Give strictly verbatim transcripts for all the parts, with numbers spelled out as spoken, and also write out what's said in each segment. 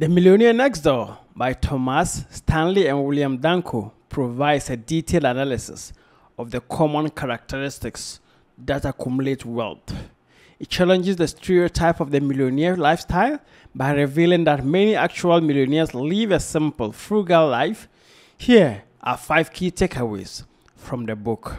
The Millionaire Next Door by Thomas Stanley and William Danko provides a detailed analysis of the common characteristics that accumulate wealth. It challenges the stereotype of the millionaire lifestyle by revealing that many actual millionaires live a simple, frugal life. Here are five key takeaways from the book.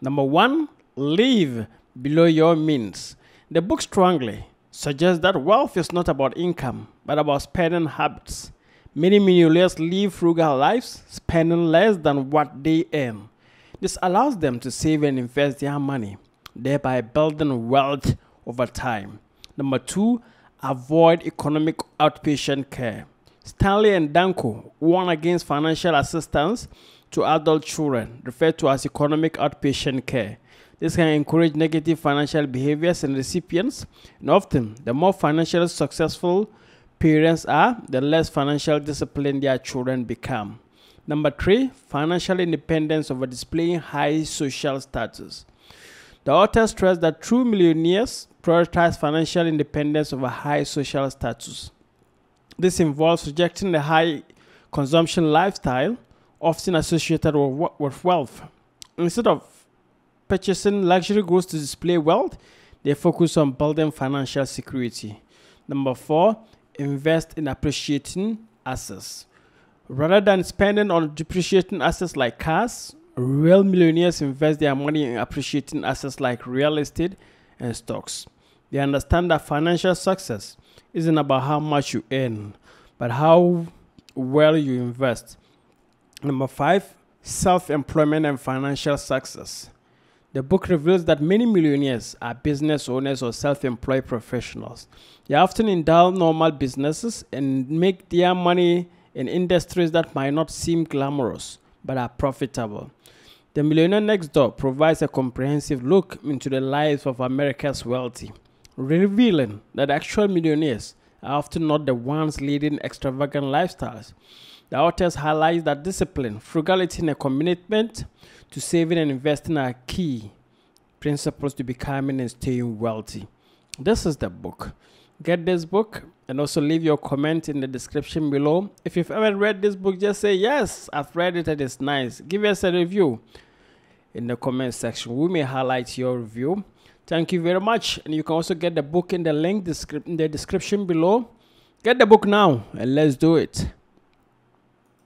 Number one, live below your means. The book strongly suggests that wealth is not about income, but about spending habits. Many millionaires live frugal lives, spending less than what they earn. This allows them to save and invest their money, thereby building wealth over time. Number two, avoid economic outpatient care. Stanley and Danko warn against financial assistance to adult children, referred to as economic outpatient care. This can encourage negative financial behaviors in recipients, and often the more financially successful parents are, the less financial disciplined their children become. Number three, financial independence over displaying high social status. The author stressed that true millionaires prioritize financial independence over high social status. This involves rejecting the high consumption lifestyle often associated with wealth. Instead of purchasing luxury goods to display wealth, they focus on building financial security. Number four, invest in appreciating assets. Rather than spending on depreciating assets like cars, real millionaires invest their money in appreciating assets like real estate and stocks. They understand that financial success isn't about how much you earn, but how well you invest. Number five, self-employment and financial success. The book reveals that many millionaires are business owners or self-employed professionals. They often endow normal businesses and make their money in industries that might not seem glamorous, but are profitable. The Millionaire Next Door provides a comprehensive look into the lives of America's wealthy, revealing that actual millionaires are often not the ones leading extravagant lifestyles. The authors highlight that discipline, frugality, and a commitment to saving and investing are key principles to becoming and staying wealthy. This is the book. Get this book and also leave your comment in the description below. If you've ever read this book, just say, yes, I've read it and it's nice. Give us a review in the comment section. We may highlight your review. Thank you very much. And you can also get the book in the link in the description below. Get the book now and let's do it.